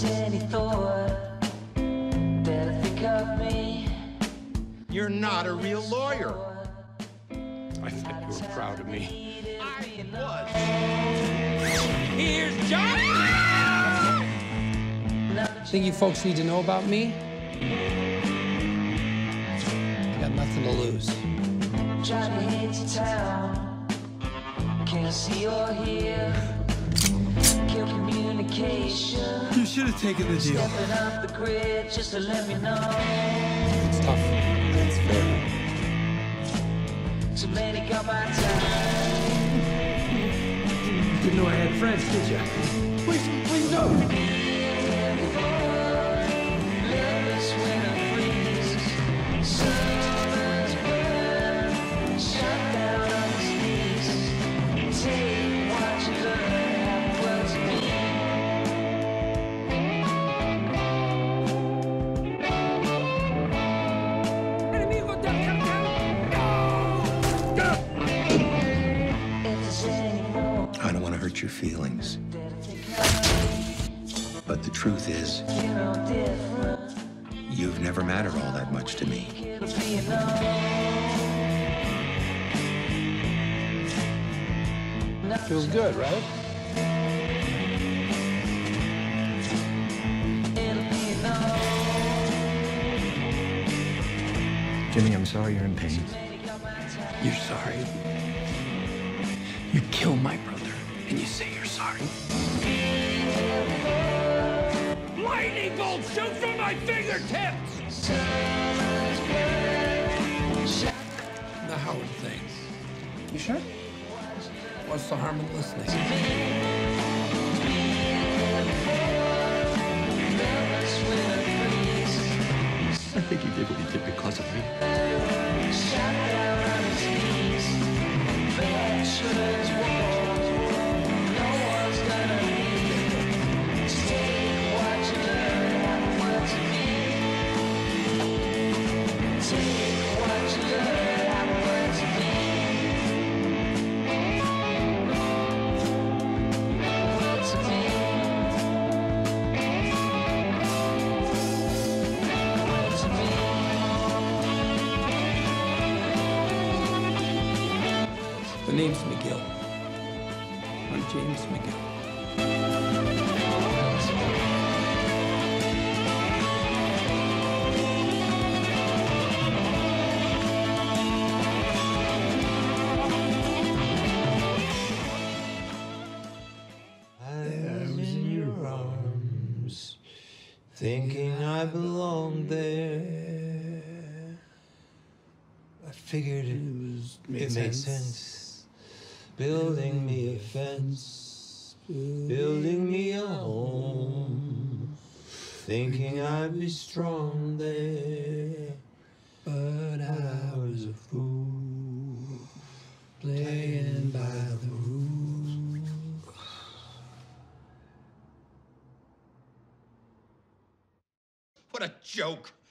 there's any thought that I think of me. You're not a real lawyer. I thought you were proud of me. I was. Here's Johnny! I think you folks need to know about me. I got nothing to lose. Johnny hates town. Can't see or hear. Kill communication. You should have taken the deal. Stepping off the grid just to let me know. It's tough. It's fair. So many got my time. Didn't know I had friends, did you? Please no. I don't want to hurt your feelings, but the truth is, you've never mattered all that much to me. Feels good, right? Jimmy, I'm sorry you're in pain. You're sorry? You kill my brother, and you say you're sorry? Lightning bolts shoot from my fingertips! The Howard thing. You sure? What's the harm in listening? I think you did what you did because of me. My name's McGill. I'm James McGill. I was in your arms, thinking I belonged there. I figured it made sense. Building me a fence, building me a home, thinking I'd be strong there, but I was a fool, playing by the rules. What a joke!